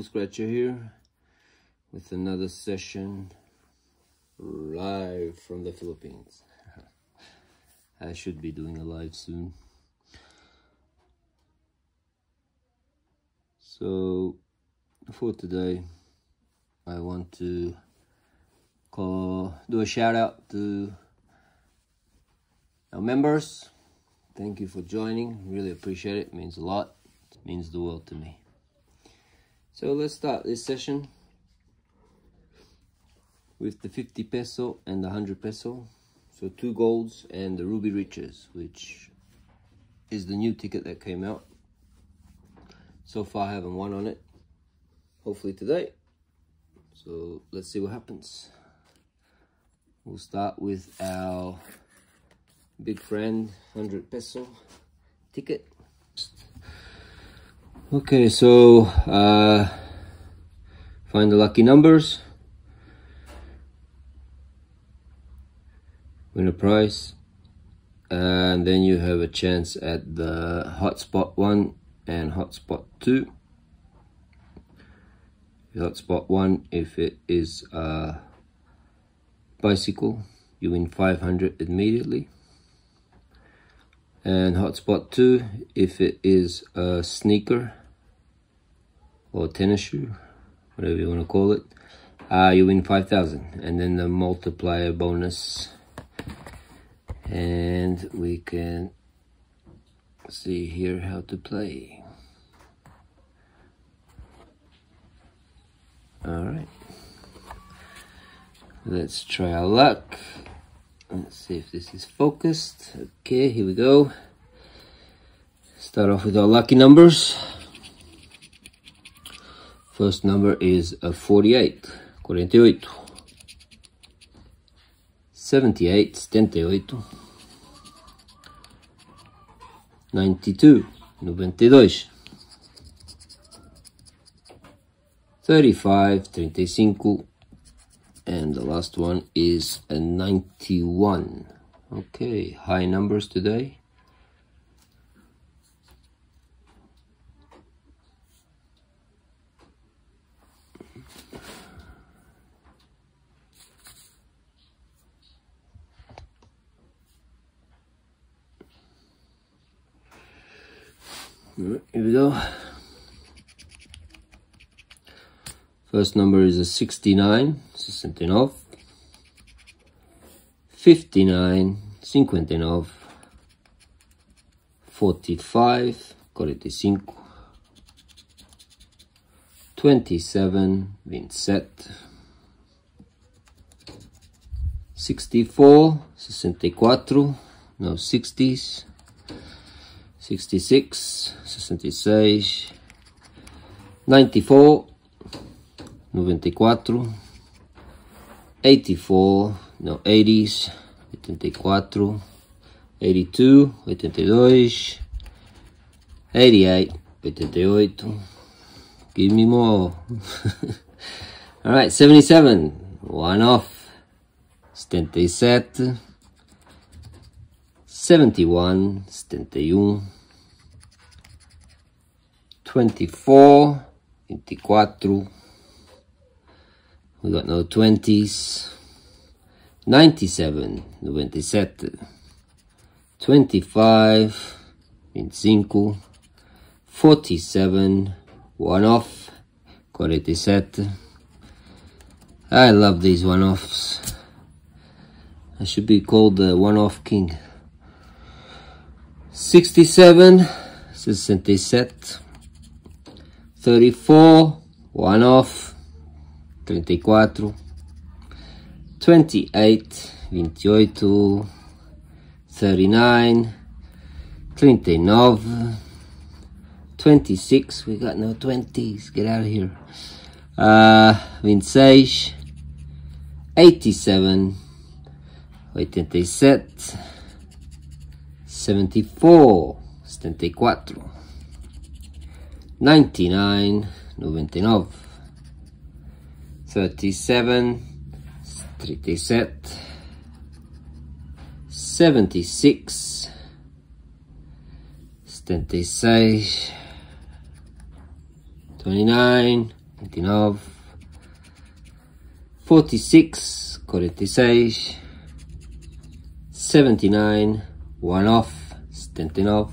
cool scratcher here with another session live from the Philippines. I should be doing a live soon. So for today, I want to do a shout out to our members. Thank you for joining. Really appreciate it. It means a lot. It means the world to me. So let's start this session with the 50 peso and the 100 peso. So two golds and the Ruby Riches, which is the new ticket that came out. So far I haven't won on it. Hopefully today. So let's see what happens. We'll start with our big friend 100 peso ticket. Okay, so find the lucky numbers. Win a prize, and then you have a chance at the hotspot 1 and hotspot 2. Hotspot 1, if it is a bicycle, you win 500 immediately. And hotspot 2, if it is a sneaker or tennis shoe, whatever you want to call it, you win 5,000. And then the multiplier bonus. And we can see here how to play. All right, let's try our luck. Let's see if this is focused. Okay, here we go. Start off with our lucky numbers. First number is a 48, 48, 78, 78, 92, 92, 35, 35, and the last one is a 91. Okay, high numbers today. Here we go. First number is a 69, 69, 59, 59, 45, 45, 27, 27, 64, 64, no 60s, 66, 66, 94, 94, 84, no 80s, 84, 82, 82, 88, 88, give me more. All right, 77, one off, 77, 71, 71, 24, 24, we got no 20s, 97, 97, 25, 25, 47, one off, 47. I love these one offs. I should be called the one off king. 67, 67, 34, one off, 34, 28, 28, 39, 39, 26, we got no 20s, get out of here, 26, 87, 87, 74, 74, 99, 99, 37, 37, 76, 76, 29, 29, 46, 46, 79, 1 off, 79,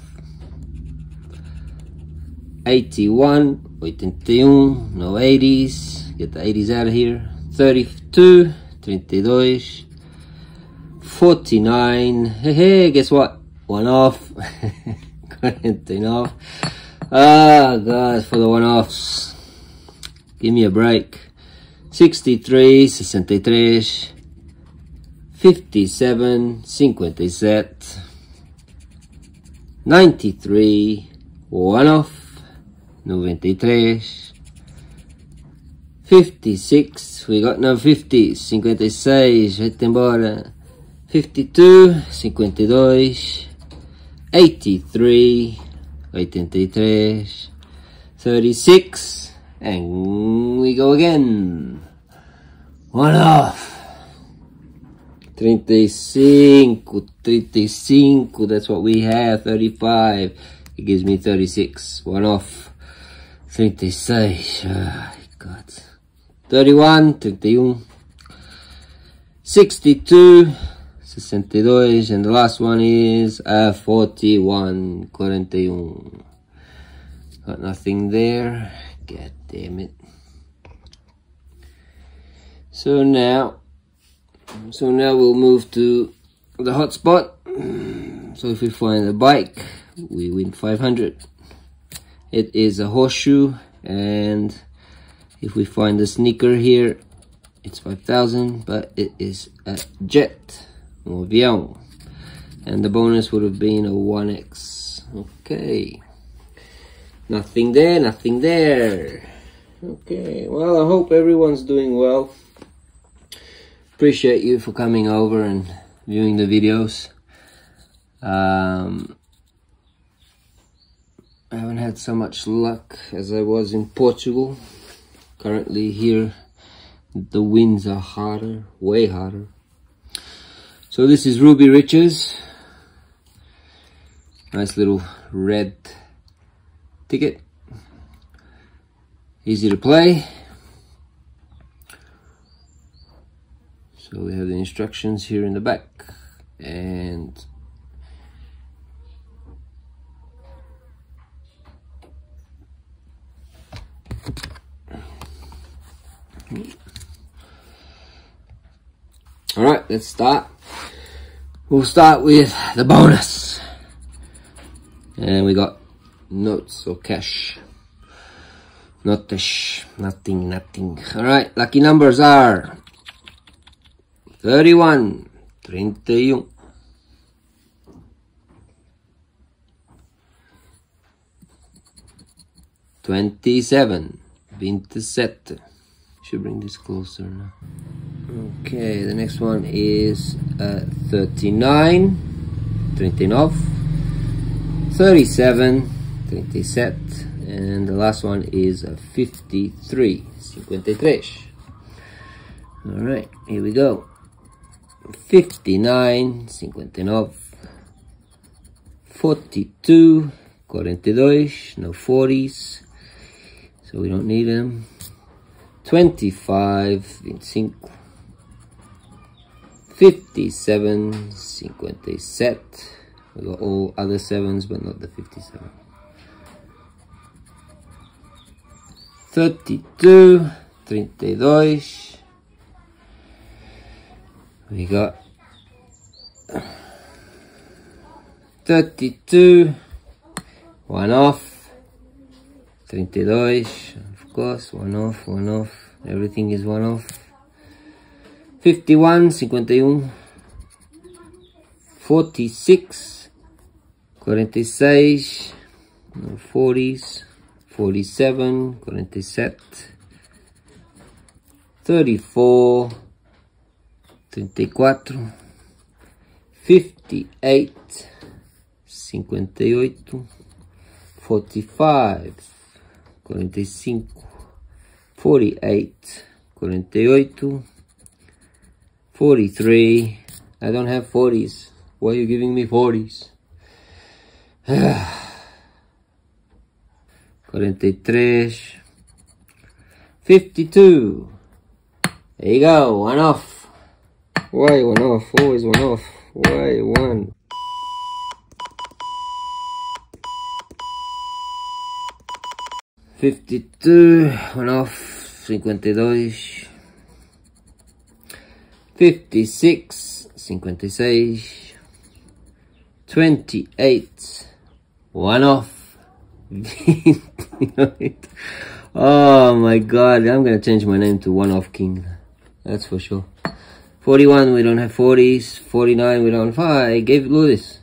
81, 81, no 80s, get the 80s out of here, 32, 32, 49, hey, guess what, 1 off, 49, ah, God, for the 1 offs, give me a break, 63, 63, 57, 57, 93, 1 off, 93, 56, we got no 50, 56, vai-te embora, 52, 52, 83, 83, 36, and we go again, one off, 35, 35, that's what we have, 35, it gives me 36, one off, 36, oh God, 31, 31, 62, 62, and the last one is 41, 41, got nothing there, God damn it. So now we'll move to the hotspot. So if we find a bike, we win 500. It is a horseshoe, and if we find a sneaker here, it's 5,000, but it is a jet, un avião, and the bonus would have been a 1x. Okay, nothing there, nothing there. Okay, well, I hope everyone's doing well. Appreciate you for coming over and viewing the videos. I haven't had so much luck as I was in Portugal. Currently here, the winds are harder, way harder. So this is Ruby Riches. Nice little red ticket. Easy to play. So we have the instructions here in the back. And all right, let's start. We'll start with the bonus, and we got notes or cash. Notish, nothing, nothing. All right, lucky numbers are 31, 31, 27. 27. Should bring this closer now. Okay, the next one is 39, 39, 37, 37, and the last one is 53, 53. All right, here we go. 59, 59, 42, 42, no 40s. So we don't need them. 25, 25, 57, 57. We got all other 7s, but not the 57. 32, 32. We got 32, one off. 32, of course, one off, everything is one off. 51, 51, 46, 46, no 40s, 47, 47, 34, 34, 58, 58, 45, 45, 48, 48, 43, I don't have 40s, why are you giving me 40s? 43, 52. There you go, one off. Why one off? Always one off. Why one? One off, 52, 56, 56, 28, one off, 29. Oh my god, I'm gonna change my name to One Off King, that's for sure. 41, we don't have 40s, 49, we don't have, I gave Lewis,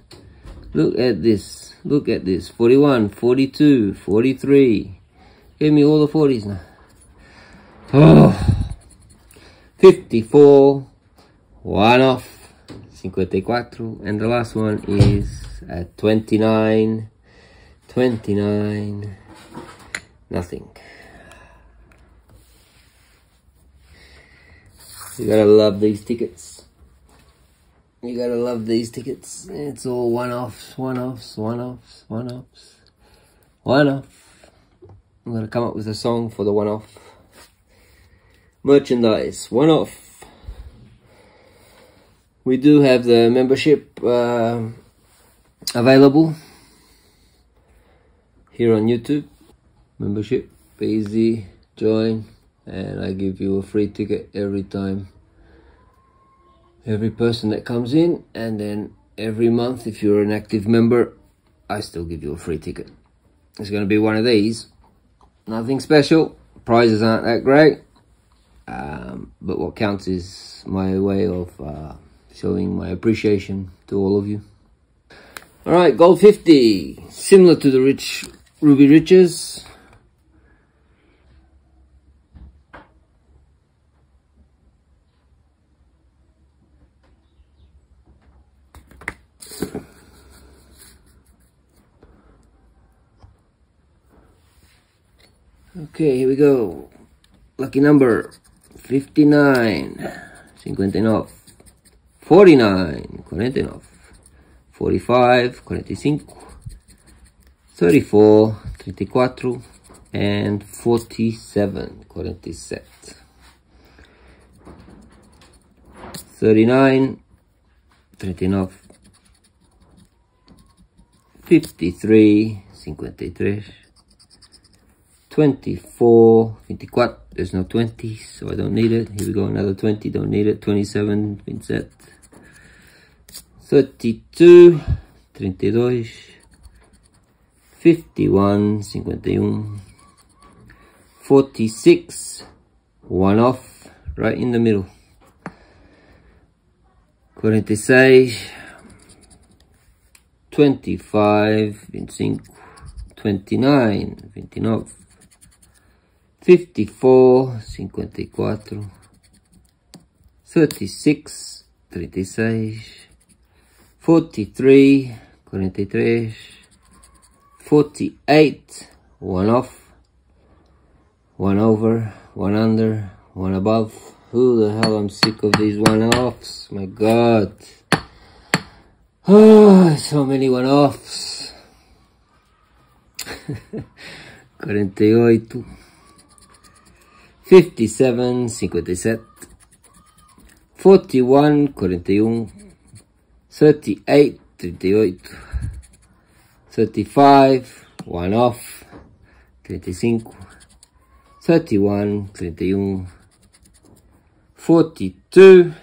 look at this, 41, 42, 43, give me all the 40s now. Oh, 54, one off, 54, and the last one is at 29, 29, nothing. You gotta love these tickets. You gotta love these tickets. It's all one offs, one offs, one offs, one offs, one off. I'm gonna come up with a song for the one-off. Merchandise, one-off. We do have the membership available here on YouTube. Membership, easy, join, and I give you a free ticket every time. Every person that comes in, and then every month, if you're an active member, I still give you a free ticket. It's gonna be one of these. Nothing special, prizes aren't that great, but what counts is my way of showing my appreciation to all of you. Alright, gold 50, similar to the rich Ruby Riches. Okay, here we go. Lucky number 59, 59, 49, 49, 45, 45, 34, 34, and 47, 47, 39, 39, 53, 53. 24, 24, there's no 20, so I don't need it. Here we go, another 20, don't need it. 27, 27, 32, 32, 51, 51, 46, one off, right in the middle. 46, 25, 25, 29, 29. 54, 54, 36, 36, 43, 43, 48, one off, one over, one under, one above. Who the hell, I'm sick of these one-offs, my god. Oh, so many one-offs. 48. 57, 57, 41, 41, 38, 38, 35, one off, 35, 31, 31, 42,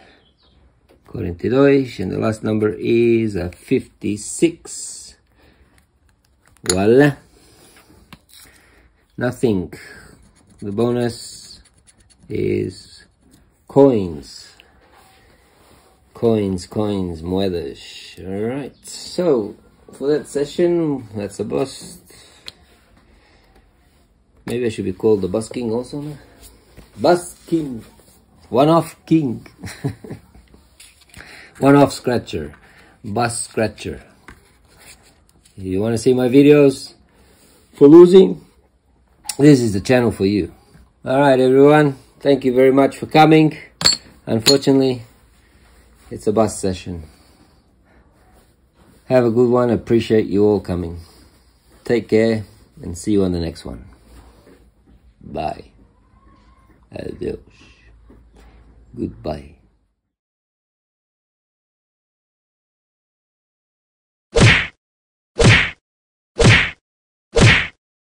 42, and the last number is a 56, voila, nothing. The bonus is coins, coins, coins, moedas. Alright, so for that session, that's a bust. Maybe I should be called the Bus King also now. Bus King, One Off King, One Off Scratcher, Bus Scratcher. If you want to see my videos for losing, this is the channel for you. Alright everyone, thank you very much for coming. Unfortunately, it's a bus session. Have a good one. Appreciate you all coming. Take care and see you on the next one. Bye. Adios. Goodbye.